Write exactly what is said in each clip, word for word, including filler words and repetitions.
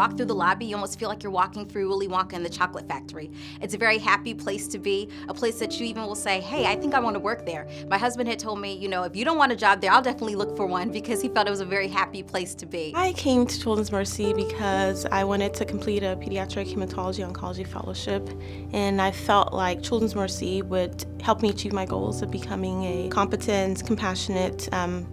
walk through the lobby, you almost feel like you're walking through Willy Wonka and the Chocolate Factory. It's a very happy place to be, a place that you even will say, hey, I think I want to work there. My husband had told me, you know, if you don't want a job there, I'll definitely look for one, because he felt it was a very happy place to be. I came to Children's Mercy because I wanted to complete a pediatric hematology oncology fellowship, and I felt like Children's Mercy would help me achieve my goals of becoming a competent, compassionate um,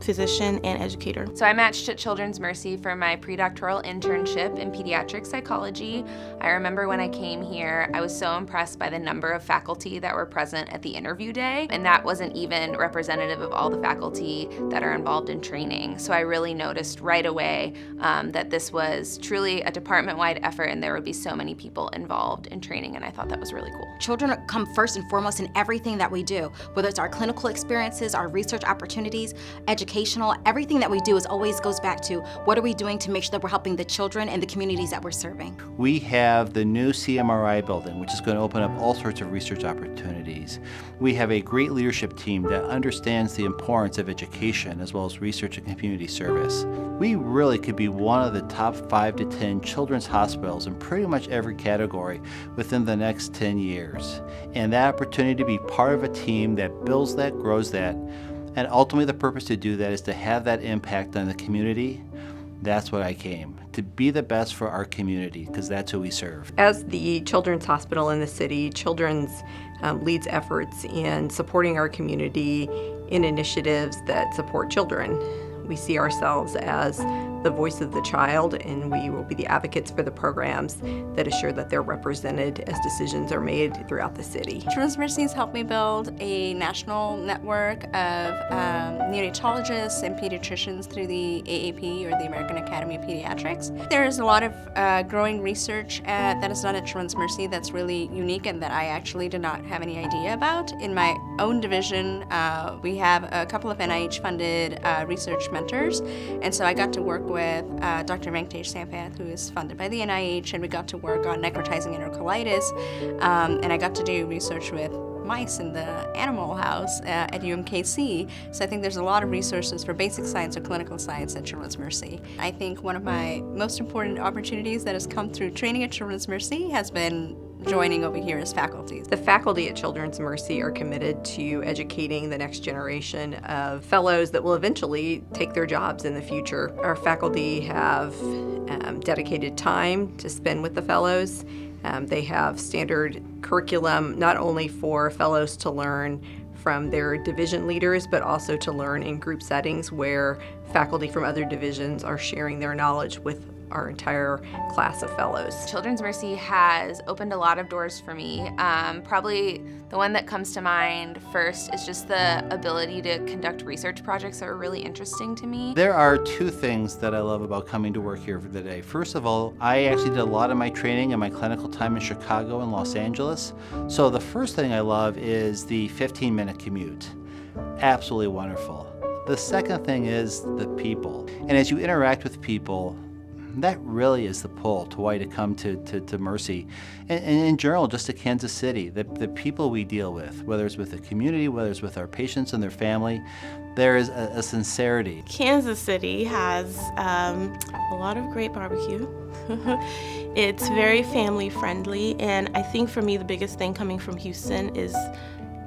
physician and educator. So I matched at Children's Mercy for my pre-doctoral internship in pediatric psychology. I remember when I came here, I was so impressed by the number of faculty that were present at the interview day, and that wasn't even representative of all the faculty that are involved in training. So I really noticed right away um, that this was truly a department-wide effort, and there would be so many people involved in training, and I thought that was really cool. Children come first and foremost in everything that we do, whether it's our clinical experiences, our research opportunities, education. Everything that we do is always goes back to what are we doing to make sure that we're helping the children and the communities that we're serving. We have the new C M R I building, which is going to open up all sorts of research opportunities. We have a great leadership team that understands the importance of education as well as research and community service. We really could be one of the top five to ten children's hospitals in pretty much every category within the next ten years. And that opportunity to be part of a team that builds that, grows that, and ultimately the purpose to do that is to have that impact on the community. That's what I came, to be the best for our community, because that's who we serve. As the children's hospital in the city, Children's um, leads efforts in supporting our community in initiatives that support children. We see ourselves as the voice of the child, and we will be the advocates for the programs that assure that they're represented as decisions are made throughout the city. Children's Mercy has helped me build a national network of um, neonatologists and pediatricians through the A A P, or the American Academy of Pediatrics. There is a lot of uh, growing research at, that is done at Children's Mercy that's really unique and that I actually did not have any idea about. In my own division, uh, we have a couple of N I H-funded uh, research mentors, and so I got to work with with uh, Doctor Manktej Sampath, who is funded by the N I H, and we got to work on necrotizing enterocolitis, um, and I got to do research with mice in the animal house uh, at U M K C. So I think there's a lot of resources for basic science or clinical science at Children's Mercy. I think one of my most important opportunities that has come through training at Children's Mercy has been joining over here as faculty. The faculty at Children's Mercy are committed to educating the next generation of fellows that will eventually take their jobs in the future. Our faculty have um, dedicated time to spend with the fellows. Um, they have standard curriculum not only for fellows to learn from their division leaders, but also to learn in group settings where faculty from other divisions are sharing their knowledge with our entire class of fellows. Children's Mercy has opened a lot of doors for me. Um, probably the one that comes to mind first is just the ability to conduct research projects that are really interesting to me. There are two things that I love about coming to work here for the day. First of all, I actually did a lot of my training and my clinical time in Chicago and Los Angeles. So the first thing I love is the fifteen minute commute. Absolutely wonderful. The second thing is the people. And as you interact with people, that really is the pull to why to come to, to, to Mercy, and, and in general just to Kansas City. The, the people we deal with, whether it's with the community, whether it's with our patients and their family, there is a, a sincerity. Kansas City has um, a lot of great barbecue. It's very family friendly, and I think for me the biggest thing coming from Houston is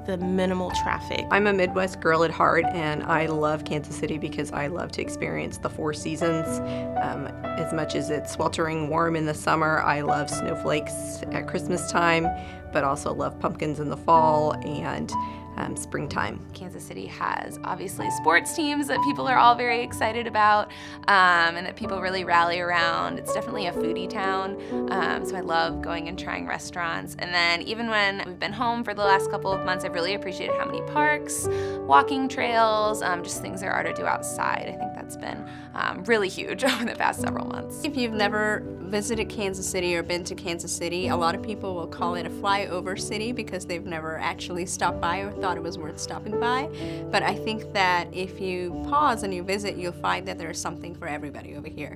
the minimal traffic. I'm a Midwest girl at heart, and I love Kansas City because I love to experience the four seasons. Um, as much as it's sweltering warm in the summer, I love snowflakes at Christmas time, but also love pumpkins in the fall and Um, springtime. Kansas City has obviously sports teams that people are all very excited about um, and that people really rally around. It's definitely a foodie town, um, so I love going and trying restaurants. And then even when we've been home for the last couple of months, I've really appreciated how many parks, walking trails, um, just things there are to do outside. I think that's been um, really huge over the past several months. If you've never visited Kansas City or been to Kansas City, a lot of people will call it a flyover city because they've never actually stopped by or thought it was worth stopping by. But I think that if you pause and you visit, you'll find that there's something for everybody over here.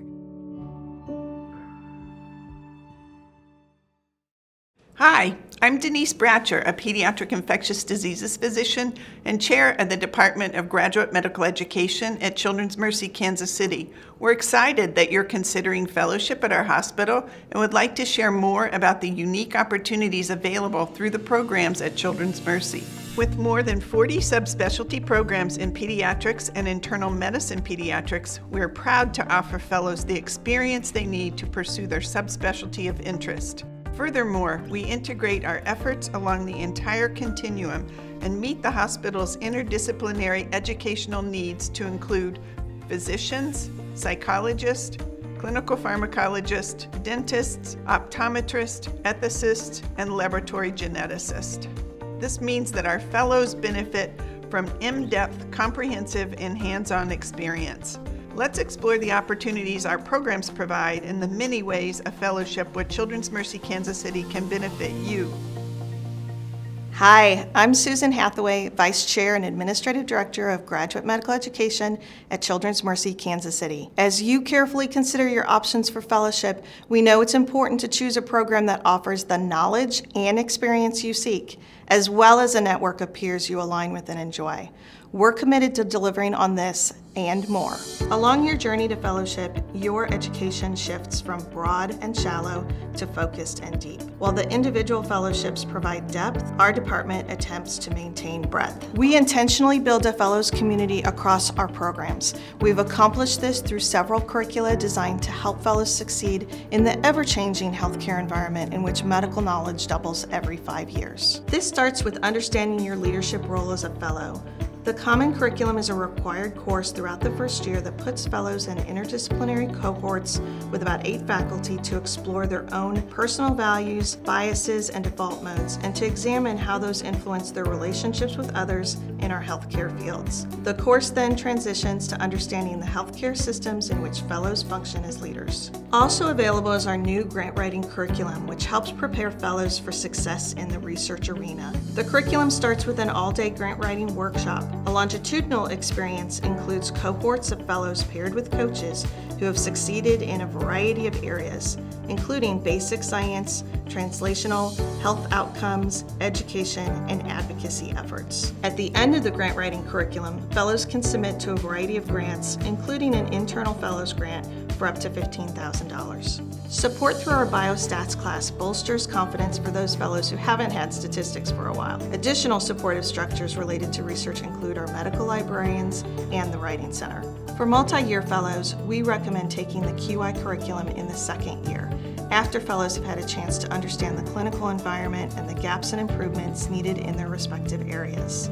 Hi, I'm Denise Bratcher, a pediatric infectious diseases physician and chair of the Department of Graduate Medical Education at Children's Mercy Kansas City. We're excited that you're considering fellowship at our hospital and would like to share more about the unique opportunities available through the programs at Children's Mercy. With more than forty subspecialty programs in pediatrics and internal medicine pediatrics, we're proud to offer fellows the experience they need to pursue their subspecialty of interest. Furthermore, we integrate our efforts along the entire continuum and meet the hospital's interdisciplinary educational needs to include physicians, psychologists, clinical pharmacologists, dentists, optometrists, ethicists, and laboratory geneticists. This means that our fellows benefit from in-depth, comprehensive, and hands-on experience. Let's explore the opportunities our programs provide and the many ways a fellowship with Children's Mercy Kansas City can benefit you. Hi, I'm Susan Hathaway, Vice Chair and Administrative Director of Graduate Medical Education at Children's Mercy Kansas City. As you carefully consider your options for fellowship, we know it's important to choose a program that offers the knowledge and experience you seek, as well as a network of peers you align with and enjoy. We're committed to delivering on this and more. Along your journey to fellowship, your education shifts from broad and shallow to focused and deep. While the individual fellowships provide depth, our department attempts to maintain breadth. We intentionally build a fellows community across our programs. We've accomplished this through several curricula designed to help fellows succeed in the ever-changing healthcare environment in which medical knowledge doubles every five years. This starts with understanding your leadership role as a fellow. The Common Curriculum is a required course throughout the first year that puts fellows in interdisciplinary cohorts with about eight faculty to explore their own personal values, biases, and default modes, and to examine how those influence their relationships with others in our healthcare fields. The course then transitions to understanding the healthcare systems in which fellows function as leaders. Also available is our new grant writing curriculum, which helps prepare fellows for success in the research arena. The curriculum starts with an all-day grant writing workshop. A longitudinal experience includes cohorts of fellows paired with coaches who have succeeded in a variety of areas, including basic science, translational, health outcomes, education, and advocacy efforts. At the end of the grant writing curriculum, fellows can submit to a variety of grants, including an internal fellows grant for up to fifteen thousand dollars. Support through our Bio Stats class bolsters confidence for those fellows who haven't had statistics for a while. Additional supportive structures related to research include our medical librarians and the Writing Center. For multi-year fellows, we recommend taking the Q I curriculum in the second year, after fellows have had a chance to understand the clinical environment and the gaps and improvements needed in their respective areas.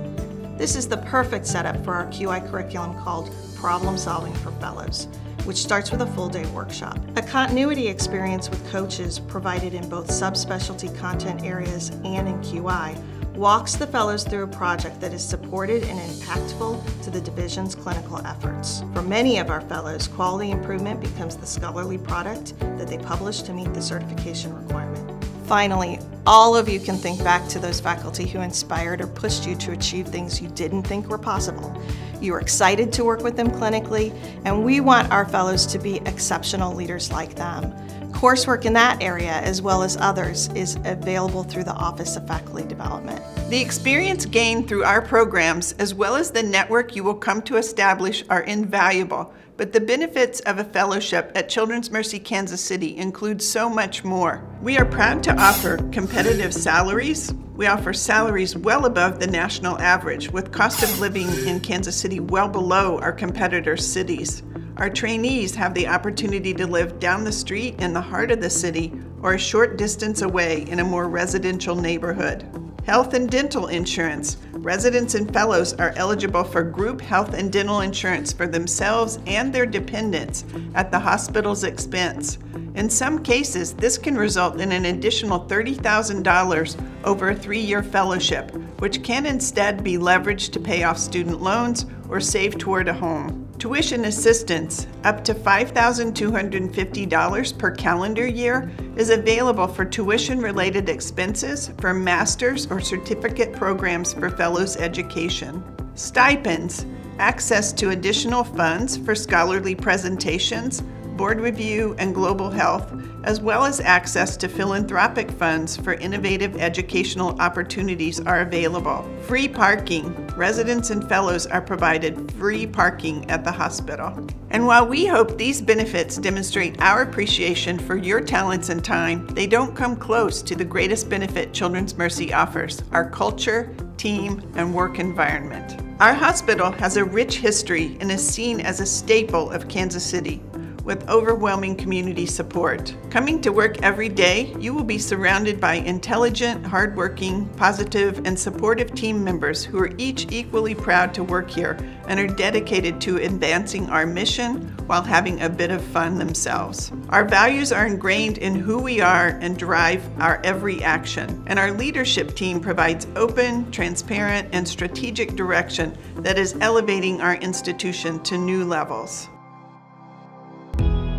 This is the perfect setup for our Q I curriculum called Problem Solving for Fellows, which starts with a full-day workshop. A continuity experience with coaches provided in both subspecialty content areas and in Q I walks the fellows through a project that is supported and impactful to the division's clinical efforts. For many of our fellows, quality improvement becomes the scholarly product that they publish to meet the certification requirement. Finally, all of you can think back to those faculty who inspired or pushed you to achieve things you didn't think were possible. You are excited to work with them clinically, and we want our fellows to be exceptional leaders like them. Coursework in that area, as well as others, is available through the Office of Faculty Development. The experience gained through our programs, as well as the network you will come to establish, are invaluable, but the benefits of a fellowship at Children's Mercy Kansas City include so much more. We are proud to offer competitive salaries. We offer salaries well above the national average, with cost of living in Kansas City well below our competitor cities. Our trainees have the opportunity to live down the street in the heart of the city or a short distance away in a more residential neighborhood. Health and dental insurance. Residents and fellows are eligible for group health and dental insurance for themselves and their dependents at the hospital's expense. In some cases, this can result in an additional thirty thousand dollars over a three-year fellowship, which can instead be leveraged to pay off student loans or save toward a home. Tuition assistance, up to five thousand two hundred fifty dollars per calendar year, is available for tuition-related expenses for master's or certificate programs for fellows' education. Stipends, access to additional funds for scholarly presentations, board review, and global health, as well as access to philanthropic funds for innovative educational opportunities are available. Free parking. Residents and fellows are provided free parking at the hospital. And while we hope these benefits demonstrate our appreciation for your talents and time, they don't come close to the greatest benefit Children's Mercy offers: our culture, team, and work environment. Our hospital has a rich history and is seen as a staple of Kansas City, with overwhelming community support. Coming to work every day, you will be surrounded by intelligent, hardworking, positive, and supportive team members who are each equally proud to work here and are dedicated to advancing our mission while having a bit of fun themselves. Our values are ingrained in who we are and drive our every action, and our leadership team provides open, transparent, and strategic direction that is elevating our institution to new levels.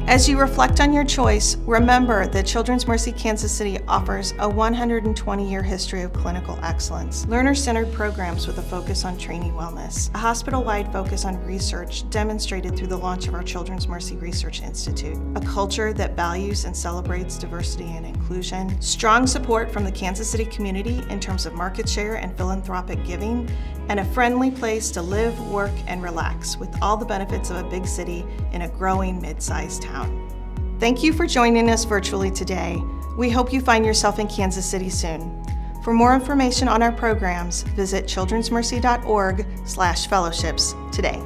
As you reflect on your choice, remember that Children's Mercy Kansas City offers a one hundred twenty year history of clinical excellence, learner-centered programs with a focus on trainee wellness, a hospital-wide focus on research demonstrated through the launch of our Children's Mercy Research Institute, a culture that values and celebrates diversity and inclusion, strong support from the Kansas City community in terms of market share and philanthropic giving, and a friendly place to live, work, and relax with all the benefits of a big city in a growing mid-sized town. Thank you for joining us virtually today. We hope you find yourself in Kansas City soon. For more information on our programs, visit childrensmercy dot org slash fellowships today.